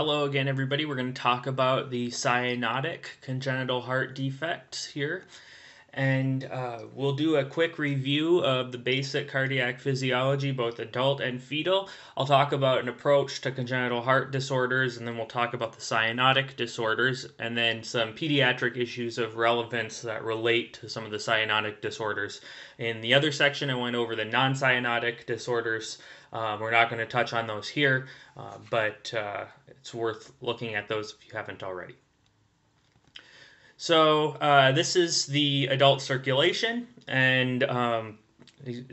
Hello again, everybody. We're going to talk about the cyanotic congenital heart defect here, and we'll do a quick review of the basic cardiac physiology, both adult and fetal. I'll talk about an approach to congenital heart disorders, and then we'll talk about the cyanotic disorders, and then some pediatric issues of relevance that relate to some of the cyanotic disorders. In the other section, I went over the non-cyanotic disorders. We're not going to touch on those here, but it's worth looking at those if you haven't already. So this is the adult circulation, and as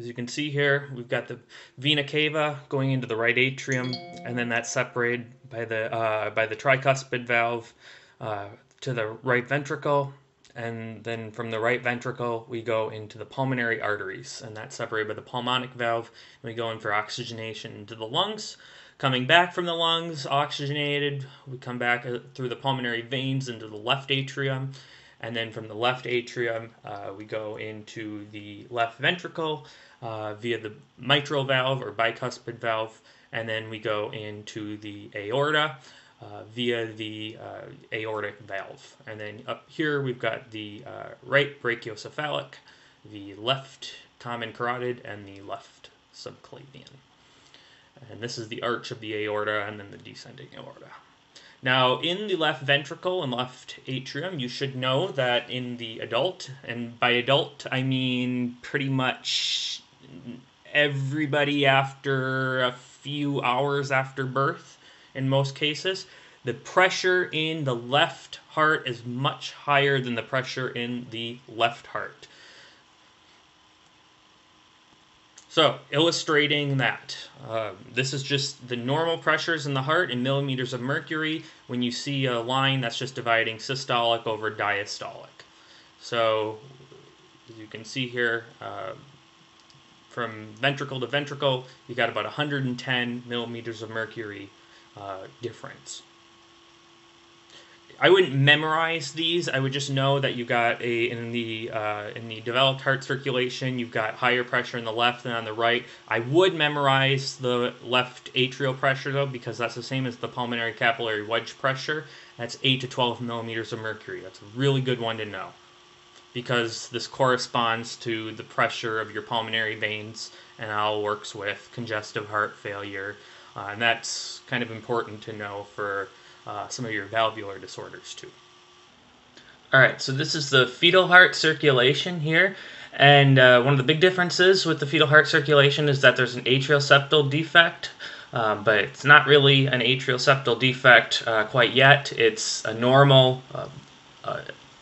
you can see here, we've got the vena cava going into the right atrium, and then that's separated by the tricuspid valve to the right ventricle. And then from the right ventricle, we go into the pulmonary arteries, and that's separated by the pulmonic valve, and we go in for oxygenation into the lungs. Coming back from the lungs, oxygenated, we come back through the pulmonary veins into the left atrium, and then from the left atrium, we go into the left ventricle via the mitral valve or bicuspid valve, and then we go into the aorta via the aortic valve. And then up here we've got the right brachiocephalic, the left common carotid, and the left subclavian. And this is the arch of the aorta and then the descending aorta. Now, in the left ventricle and left atrium, you should know that in the adult, and by adult I mean pretty much everybody after a few hours after birth, in most cases, the pressure in the left heart is much higher than the pressure in the left heart. So, illustrating that, this is just the normal pressures in the heart in millimeters of mercury. When you see a line, that's just dividing systolic over diastolic. So, as you can see here, from ventricle to ventricle, you got about 110 millimeters of mercury difference. I wouldn't memorize these. I would just know that you got in the developed heart circulation, you've got higher pressure in the left than on the right. I would memorize the left atrial pressure though, because that's the same as the pulmonary capillary wedge pressure. That's 8 to 12 millimeters of mercury. That's a really good one to know, because this corresponds to the pressure of your pulmonary veins and how it works with congestive heart failure. And that's kind of important to know for some of your valvular disorders too. All right, so this is the fetal heart circulation here. And one of the big differences with the fetal heart circulation is that there's an atrioseptal defect, but it's not really an atrioseptal defect quite yet. It's a normal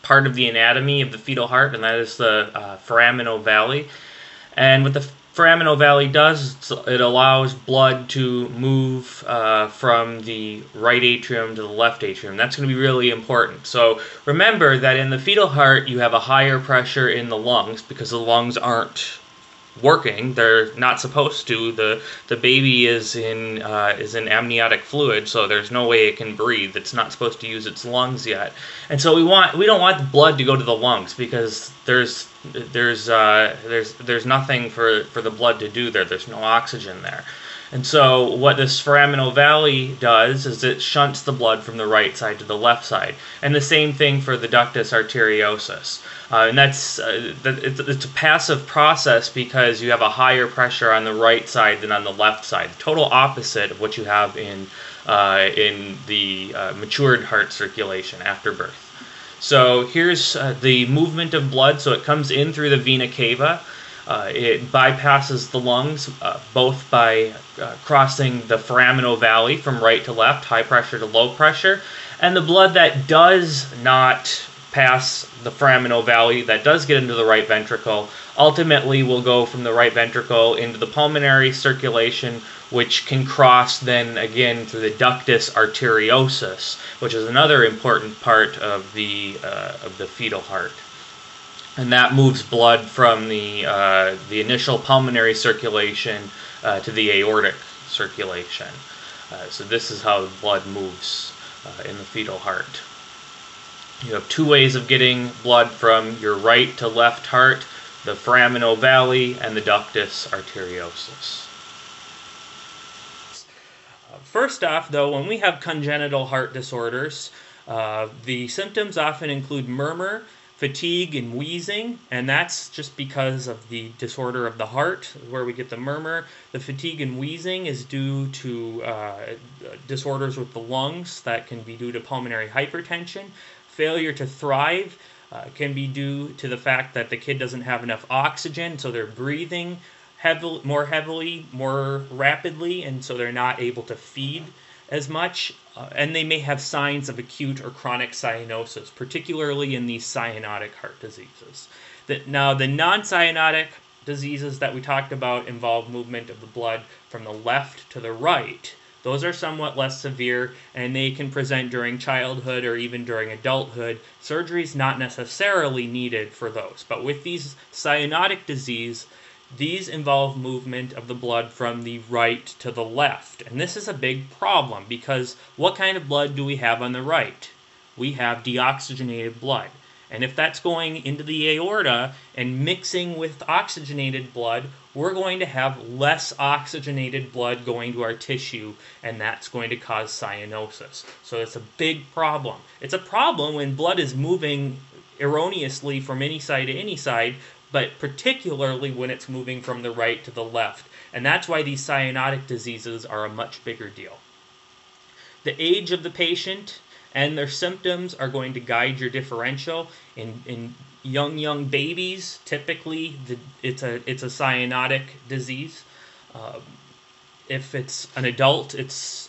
part of the anatomy of the fetal heart, and that is the foramen ovale. And with the foramen ovale does, it allows blood to move from the right atrium to the left atrium. That's going to be really important. So remember that in the fetal heart, you have a higher pressure in the lungs because the lungs aren't working. They're not supposed to. The baby is in amniotic fluid, so there's no way it can breathe. It's not supposed to use its lungs yet, and so we don't want the blood to go to the lungs because there's nothing for the blood to do there. There's no oxygen there. And so what this foramen ovale does is it shunts the blood from the right side to the left side. And the same thing for the ductus arteriosus. And that's it's a passive process because you have a higher pressure on the right side than on the left side. The total opposite of what you have in the matured heart circulation after birth. So here's the movement of blood. So it comes in through the vena cava. It bypasses the lungs both by crossing the foramen ovale from right to left, high pressure to low pressure. And the blood that does not pass the foramen ovale, that does get into the right ventricle, ultimately will go from the right ventricle into the pulmonary circulation, which can cross then again through the ductus arteriosus, which is another important part of the fetal heart. And that moves blood from the initial pulmonary circulation to the aortic circulation. So this is how the blood moves in the fetal heart. You have two ways of getting blood from your right to left heart, the foramen ovale and the ductus arteriosus. First off, though, when we have congenital heart disorders, the symptoms often include murmur, fatigue, and wheezing, and that's just because of the disorder of the heart, where we get the murmur. The fatigue and wheezing is due to disorders with the lungs that can be due to pulmonary hypertension. Failure to thrive can be due to the fact that the kid doesn't have enough oxygen, so they're breathing more heavily, more rapidly, and so they're not able to feed as much, and they may have signs of acute or chronic cyanosis, particularly in these cyanotic heart diseases. Now, the non-cyanotic diseases that we talked about involve movement of the blood from the left to the right. Those are somewhat less severe, and they can present during childhood or even during adulthood. Surgery is not necessarily needed for those, but with these cyanotic disease, these involve movement of the blood from the right to the left. And this is a big problem because what kind of blood do we have on the right? We have deoxygenated blood. And if that's going into the aorta and mixing with oxygenated blood, we're going to have less oxygenated blood going to our tissue, and that's going to cause cyanosis. So it's a big problem. It's a problem when blood is moving erroneously from any side to any side, but particularly when it's moving from the right to the left. And that's why these cyanotic diseases are a much bigger deal. The age of the patient and their symptoms are going to guide your differential. In young babies, typically it's a cyanotic disease. If it's an adult, it's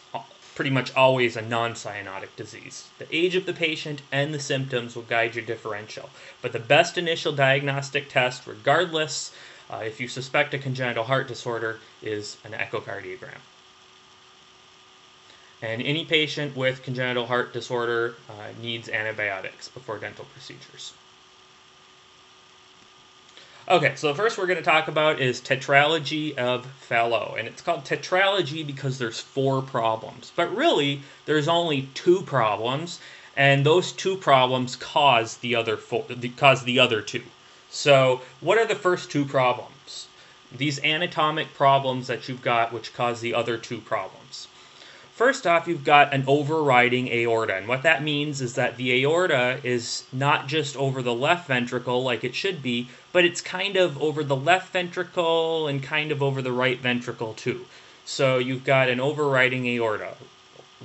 pretty much always a non-cyanotic disease. The age of the patient and the symptoms will guide your differential. But the best initial diagnostic test, regardless if you suspect a congenital heart disorder, is an echocardiogram. And any patient with congenital heart disorder needs antibiotics before dental procedures. Okay, so the first we're going to talk about is Tetralogy of Fallot, and it's called tetralogy because there's four problems, but really there's only two problems, and those two problems cause the other two. So what are the first two problems? These anatomic problems that you've got which cause the other two problems. First off, you've got an overriding aorta, and what that means is that the aorta is not just over the left ventricle like it should be, but it's kind of over the left ventricle and kind of over the right ventricle too. So you've got an overriding aorta,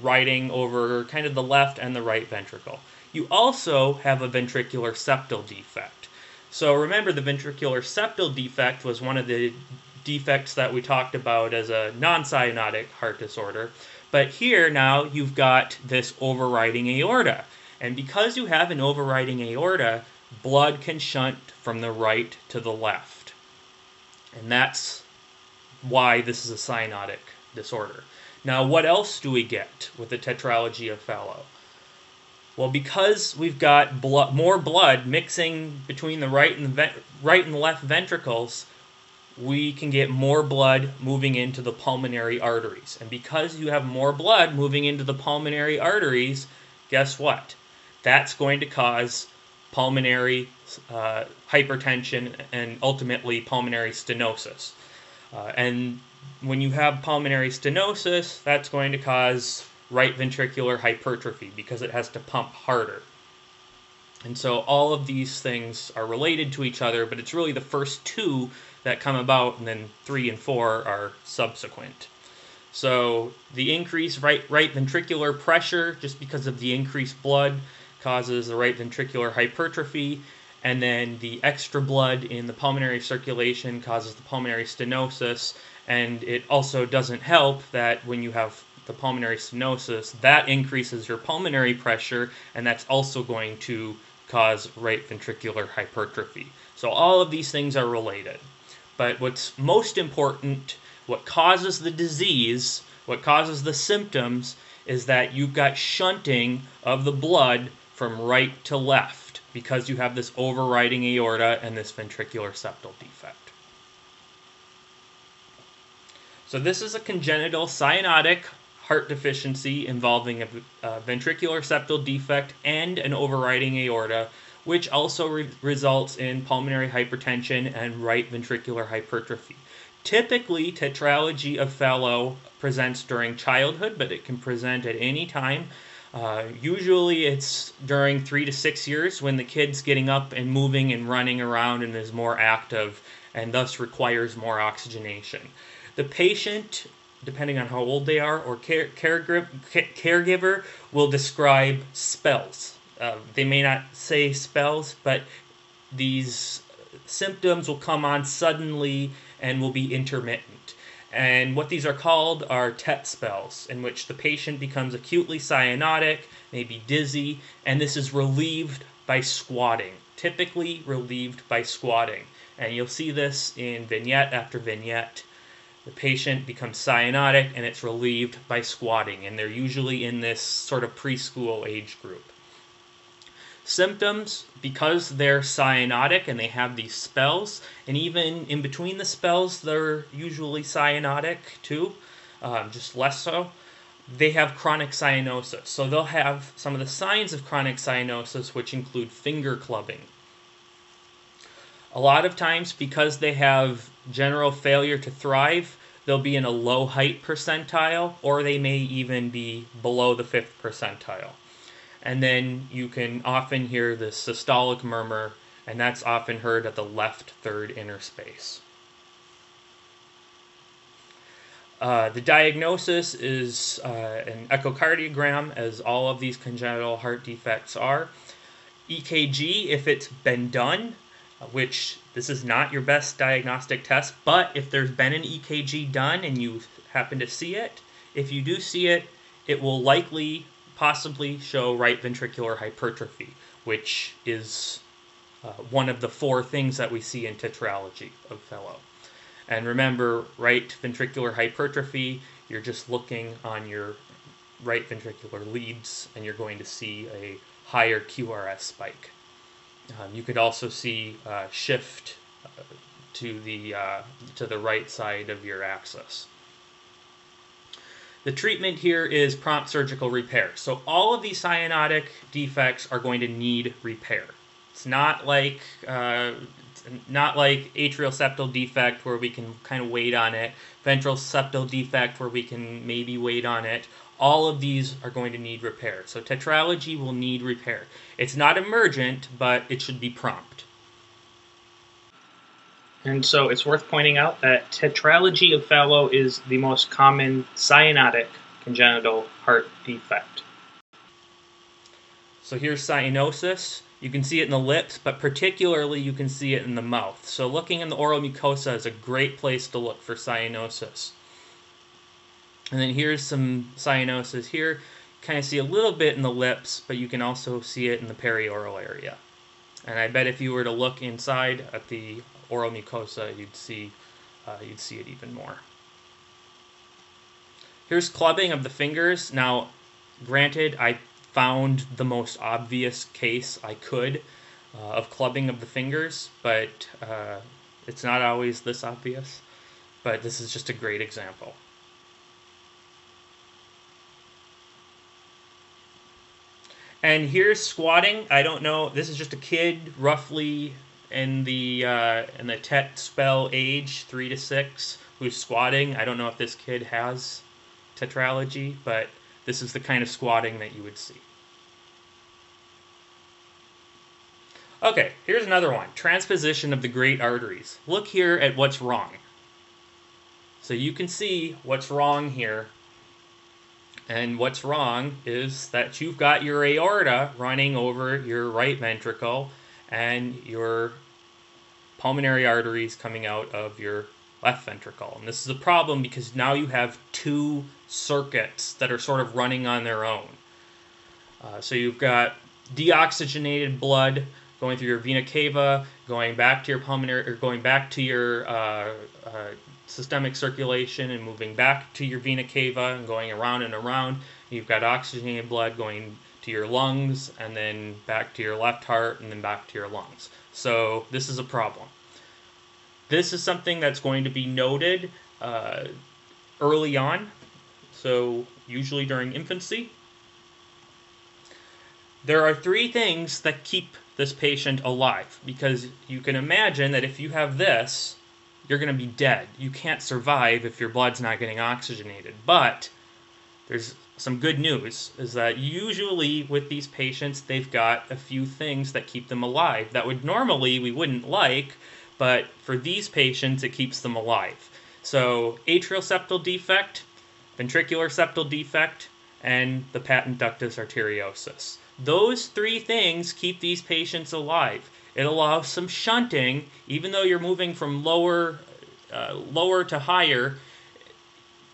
riding over kind of the left and the right ventricle. You also have a ventricular septal defect. So remember, the ventricular septal defect was one of the defects that we talked about as a non-cyanotic heart disorder. But here now you've got this overriding aorta. And because you have an overriding aorta, blood can shunt from the right to the left. And that's why this is a cyanotic disorder. Now, what else do we get with the tetralogy of Fallot? Well, because we've got more blood mixing between the right and left ventricles, we can get more blood moving into the pulmonary arteries. And because you have more blood moving into the pulmonary arteries, guess what? That's going to cause pulmonary hypertension and ultimately pulmonary stenosis. And when you have pulmonary stenosis, that's going to cause right ventricular hypertrophy because it has to pump harder. And so all of these things are related to each other, but it's really the first two that come about, and then 3 and 4 are subsequent. So the increased right ventricular pressure, just because of the increased blood, causes the right ventricular hypertrophy, and then the extra blood in the pulmonary circulation causes the pulmonary stenosis. And it also doesn't help that when you have the pulmonary stenosis, that increases your pulmonary pressure, and that's also going to cause right ventricular hypertrophy. So all of these things are related. But what's most important, what causes the disease, what causes the symptoms, is that you've got shunting of the blood from right to left because you have this overriding aorta and this ventricular septal defect. So this is a congenital cyanotic heart deficiency involving a ventricular septal defect and an overriding aorta, which also results in pulmonary hypertension and right ventricular hypertrophy. Typically, tetralogy of Fallot presents during childhood, but it can present at any time. Usually it's during 3 to 6 years when the kid's getting up and moving and running around and is more active and thus requires more oxygenation. The patient, depending on how old they are, or caregiver, will describe spells. They may not say spells, but these symptoms will come on suddenly and will be intermittent. And what these are called are TET spells, in which the patient becomes acutely cyanotic, maybe dizzy, and this is relieved by squatting, typically relieved by squatting. And you'll see this in vignette after vignette. The patient becomes cyanotic and it's relieved by squatting, and they're usually in this sort of preschool age group. Symptoms, because they're cyanotic and they have these spells, and even in between the spells they're usually cyanotic too, just less so, they have chronic cyanosis. So they'll have some of the signs of chronic cyanosis, which include finger clubbing. A lot of times, because they have general failure to thrive, they'll be in a low height percentile, or they may even be below the 5th percentile. And then you can often hear the systolic murmur, and that's often heard at the left third inner space. The diagnosis is an echocardiogram, as all of these congenital heart defects are. EKG, if it's been done, which this is not your best diagnostic test, but if there's been an EKG done and you happen to see it, if you do see it, it will likely possibly show right ventricular hypertrophy, which is one of the 4 things that we see in tetralogy of Fallot. And remember, right ventricular hypertrophy, you're just looking on your right ventricular leads and you're going to see a higher QRS spike. You could also see shift to the right side of your axis. The treatment here is prompt surgical repair. So all of these cyanotic defects are going to need repair. It's not like atrial septal defect where we can kind of wait on it, ventral septal defect where we can maybe wait on it. All of these are going to need repair. So tetralogy will need repair. It's not emergent, but it should be prompt. And so it's worth pointing out that tetralogy of Fallot is the most common cyanotic congenital heart defect. So here's cyanosis. You can see it in the lips, but particularly you can see it in the mouth. So looking in the oral mucosa is a great place to look for cyanosis. And then here's some cyanosis here. You kind of see a little bit in the lips, but you can also see it in the perioral area. And I bet if you were to look inside at the oral mucosa, you'd see it even more. Here's clubbing of the fingers. Now, granted, I found the most obvious case I could of clubbing of the fingers, but it's not always this obvious. But this is just a great example. And here's squatting. I don't know. This is just a kid, roughly in the TET spell age, 3 to 6, who's squatting. I don't know if this kid has tetralogy, but this is the kind of squatting that you would see. Okay, here's another one. Transposition of the great arteries. Look here at what's wrong. So you can see what's wrong here. And what's wrong is that you've got your aorta running over your right ventricle and your pulmonary arteries coming out of your left ventricle. And this is a problem because now you have 2 circuits that are sort of running on their own. So you've got deoxygenated blood going through your vena cava, going back to your pulmonary, or going back to your systemic circulation and moving back to your vena cava and going around and around. You've got oxygenated blood going to your lungs and then back to your left heart and then back to your lungs. So this is a problem. This is something that's going to be noted early on, so usually during infancy. There are 3 things that keep this patient alive, because you can imagine that if you have this, you're going to be dead. You can't survive if your blood's not getting oxygenated. But there's some good news, is that usually with these patients, they've got a few things that keep them alive that would normally we wouldn't like, but for these patients, it keeps them alive. So atrial septal defect, ventricular septal defect, and the patent ductus arteriosus. Those three things keep these patients alive. It allows some shunting, even though you're moving from lower to higher.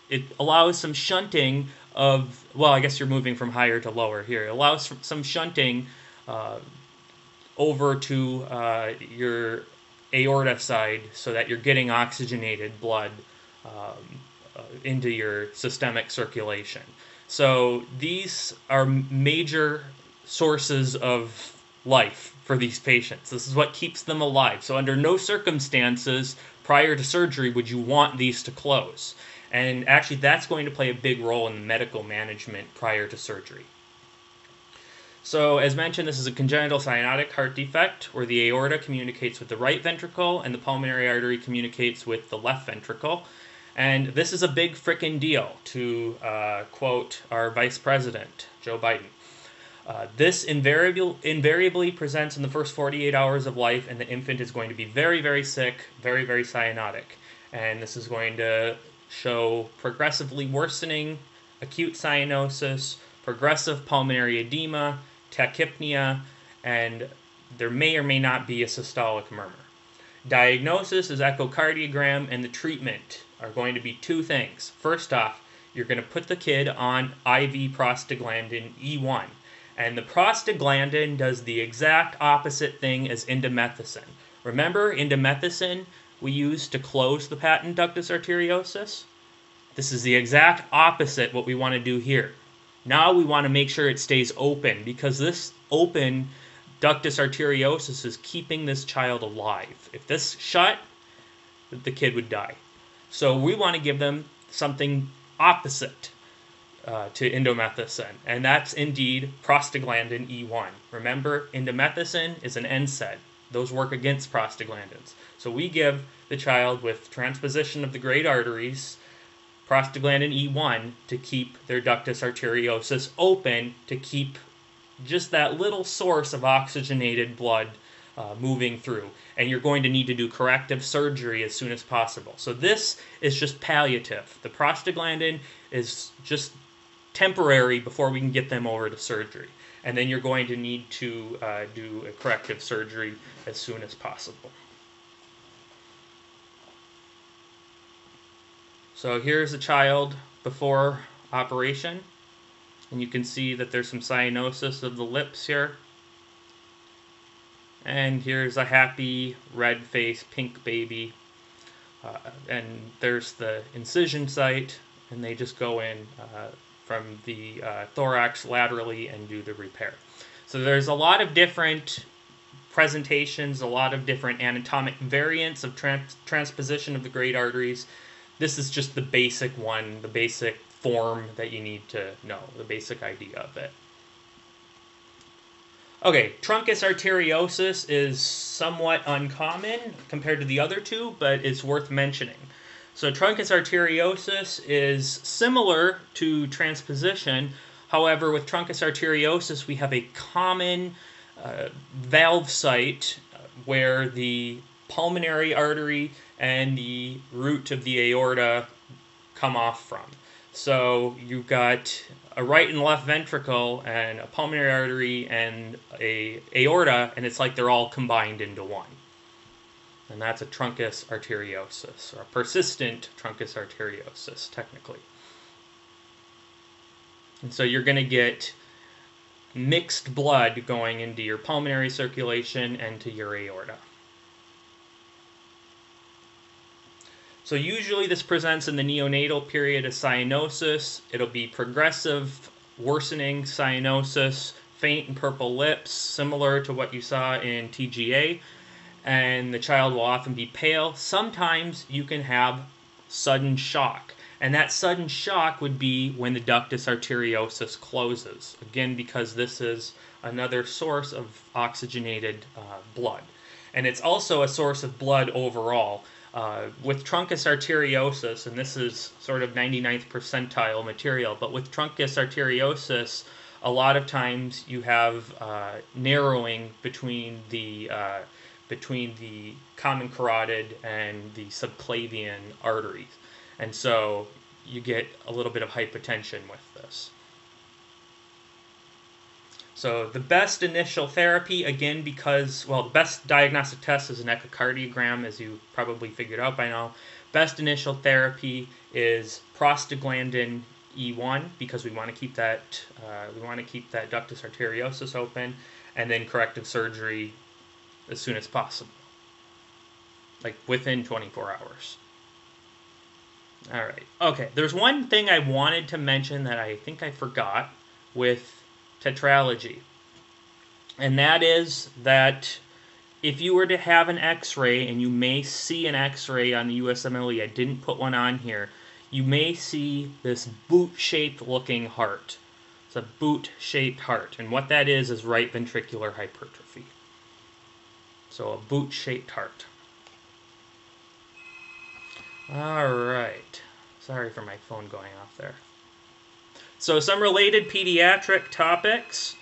It allows some shunting of, well, I guess you're moving from higher to lower here. It allows some shunting over to your aorta side so that you're getting oxygenated blood into your systemic circulation. So these are major sources of life for these patients. This is what keeps them alive. So under no circumstances prior to surgery would you want these to close. And actually that's going to play a big role in medical management prior to surgery. So as mentioned, this is a congenital cyanotic heart defect where the aorta communicates with the right ventricle and the pulmonary artery communicates with the left ventricle. And this is a big frickin' deal, to quote our Vice President, Joe Biden. This invariably presents in the first 48 hours of life, and the infant is going to be very, very sick, very, very cyanotic. And this is going to show progressively worsening acute cyanosis, progressive pulmonary edema, tachypnea, and there may or may not be a systolic murmur. Diagnosis is echocardiogram, and the treatment are going to be two things. First off, you're going to put the kid on IV prostaglandin E1. And the prostaglandin does the exact opposite thing as indomethacin. Remember, indomethacin we used to close the patent ductus arteriosus? This is the exact opposite what we want to do here. Now we want to make sure it stays open, because this open ductus arteriosus is keeping this child alive. If this shut, the kid would die. So we want to give them something opposite to indomethacin, and that's indeed prostaglandin E1. Remember, indomethacin is an NSAID. Those work against prostaglandins. So we give the child with transposition of the great arteries prostaglandin E1 to keep their ductus arteriosus open, to keep just that little source of oxygenated blood moving through, and you're going to need to do corrective surgery as soon as possible. So this is just palliative. The prostaglandin is just temporary before we can get them over to surgery, and then you're going to need to do a corrective surgery as soon as possible. So here's a child before operation, and you can see that there's some cyanosis of the lips here. And here's a happy red face, pink baby. And there's the incision site, and they just go in from the thorax laterally and do the repair. So there's a lot of different presentations, a lot of different anatomic variants of transposition of the great arteries. This is just the basic one, the basic form that you need to know, the basic idea of it. Okay, truncus arteriosus is somewhat uncommon compared to the other two, but it's worth mentioning. So truncus arteriosus is similar to transposition. However, with truncus arteriosus, we have a common valve site where the pulmonary artery and the root of the aorta come off from. So you've got a right and left ventricle and a pulmonary artery and a aorta, and it's like they're all combined into one. And that's a truncus arteriosus, or a persistent truncus arteriosus, technically. And so you're going to get mixed blood going into your pulmonary circulation and to your aorta. So usually this presents in the neonatal period as cyanosis. It'll be progressive, worsening cyanosis, faint and purple lips, similar to what you saw in TGA, and the child will often be pale. Sometimes you can have sudden shock, and that sudden shock would be when the ductus arteriosus closes, again, because this is another source of oxygenated blood. And it's also a source of blood overall. With truncus arteriosus, and this is sort of 99th percentile material, but with truncus arteriosus, a lot of times you have narrowing between the common carotid and the subclavian arteries, and so you get a little bit of hypotension with this. So the best initial therapy, again, because, well, the best diagnostic test is an echocardiogram, as you probably figured out by now. Best initial therapy is prostaglandin E1, because we want to keep that ductus arteriosus open, and then corrective surgery as soon as possible, like within 24 hours. All right. Okay. There's one thing I wanted to mention that I think I forgot with tetralogy, and that is that if you were to have an x-ray, and you may see an x-ray on the USMLE, I didn't put one on here, you may see this boot-shaped looking heart. It's a boot-shaped heart, and what that is right ventricular hypertrophy. So a boot-shaped heart. All right, sorry for my phone going off there. So some related pediatric topics.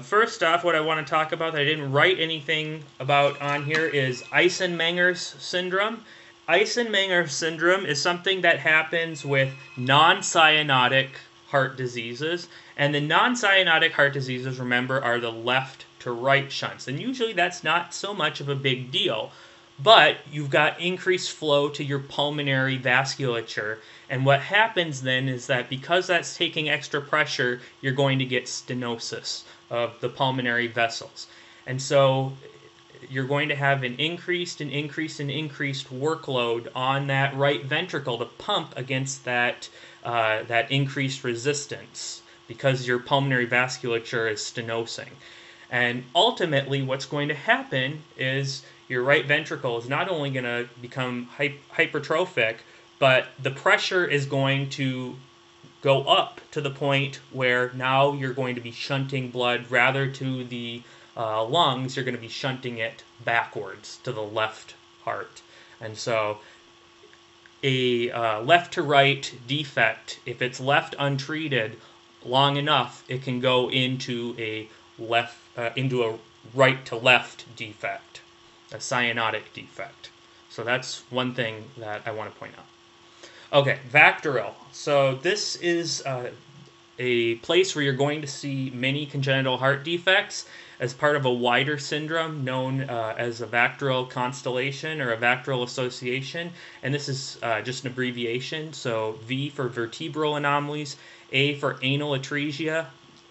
First off, what I want to talk about that I didn't write anything about on here is Eisenmenger's Syndrome. Eisenmenger's Syndrome is something that happens with non-cyanotic heart diseases. And the non-cyanotic heart diseases, remember, are the left to right shunts. And usually that's not so much of a big deal. But you've got increased flow to your pulmonary vasculature, and what happens then is that because that's taking extra pressure, you're going to get stenosis of the pulmonary vessels. And so you're going to have an increased workload on that right ventricle to pump against that, that increased resistance because your pulmonary vasculature is stenosing. And ultimately what's going to happen is your right ventricle is not only going to become hypertrophic, but the pressure is going to go up to the point where now you're going to be shunting blood rather to the lungs. You're going to be shunting it backwards to the left heart. And so a left to right defect, if it's left untreated long enough, it can go into a right to left defect, a cyanotic defect. So that's one thing that I want to point out. Okay, VACTERL. So this is a place where you're going to see many congenital heart defects as part of a wider syndrome known as a VACTERL constellation or a VACTERL association. And this is just an abbreviation. So V for vertebral anomalies, A for anal atresia,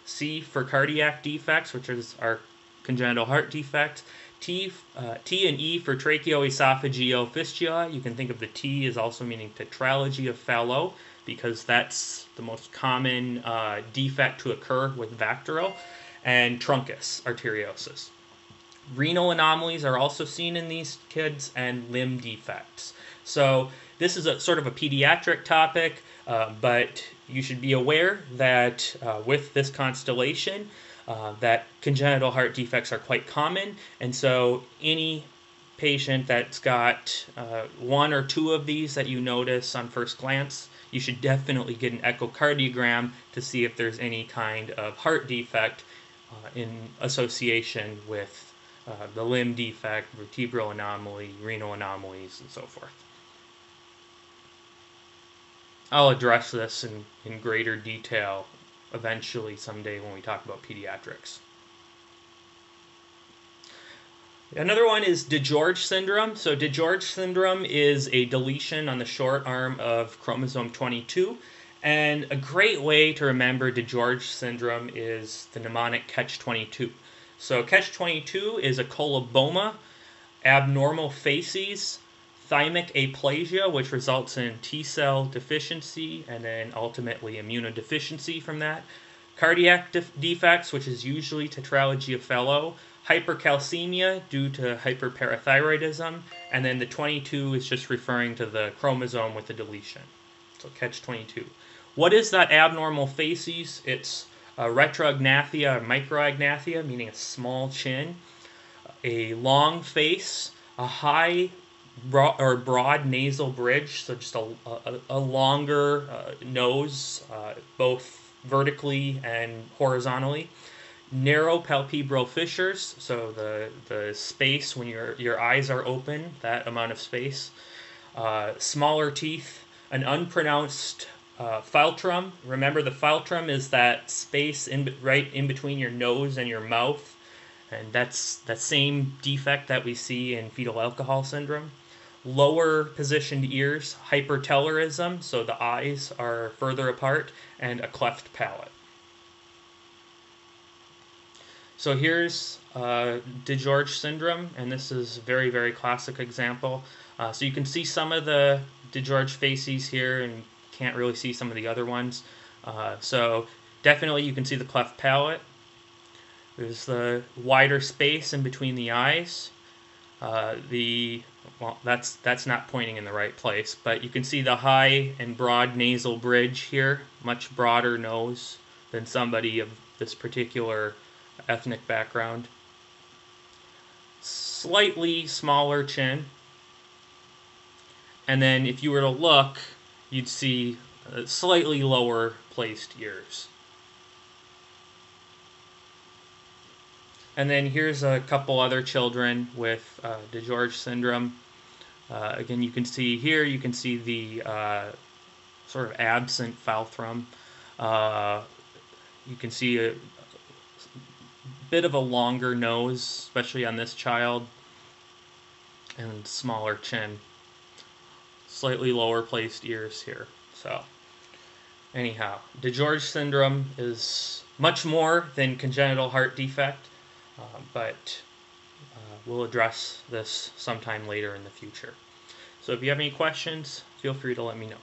C for cardiac defects, which is our congenital heart defect, T and E for tracheoesophageal fistula. You can think of the T as also meaning tetralogy of Fallot, because that's the most common defect to occur with VACTERL, and truncus arteriosus. Renal anomalies are also seen in these kids, and limb defects. So this is a sort of a pediatric topic, but you should be aware that with this constellation, that congenital heart defects are quite common, and so any patient that's got one or two of these that you notice on first glance, you should definitely get an echocardiogram to see if there's any kind of heart defect in association with the limb defect, vertebral anomaly, renal anomalies, and so forth. I'll address this in greater detail eventually someday when we talk about pediatrics. Another one is DiGeorge Syndrome. So DiGeorge Syndrome is a deletion on the short arm of chromosome 22, and a great way to remember DiGeorge Syndrome is the mnemonic CATCH22. So CATCH22 is a coloboma, abnormal facies, thymic aplasia, which results in T-cell deficiency and then ultimately immunodeficiency from that, cardiac defects, which is usually tetralogy of Fallot, hypercalcemia due to hyperparathyroidism, and then the 22 is just referring to the chromosome with the deletion. So CATCH22. What is that abnormal facies? It's retroagnathia or microagnathia, meaning a small chin, a long face, a high broad nasal bridge, so just a longer nose, both vertically and horizontally. Narrow palpebral fissures, so the space when your eyes are open, that amount of space. Smaller teeth, an unpronounced philtrum. Remember, the philtrum is that space right in between your nose and your mouth, and that's that same defect that we see in fetal alcohol syndrome. Lower positioned ears, hypertellerism, so the eyes are further apart, and a cleft palate. So here's DiGeorge syndrome, and this is a very, very classic example. So you can see some of the DiGeorge facies here, and can't really see some of the other ones. So definitely you can see the cleft palate. There's the wider space in between the eyes. Well, that's not pointing in the right place, but you can see the high and broad nasal bridge here. Much broader nose than somebody of this particular ethnic background. Slightly smaller chin, and then if you were to look, you'd see slightly lower placed ears. And then here's a couple other children with DiGeorge syndrome. Again, you can see here, you can see the sort of absent philtrum. You can see a bit of a longer nose, especially on this child, and smaller chin. Slightly lower placed ears here. So anyhow, DiGeorge syndrome is much more than congenital heart defect, but we'll address this sometime later in the future. So if you have any questions, feel free to let me know.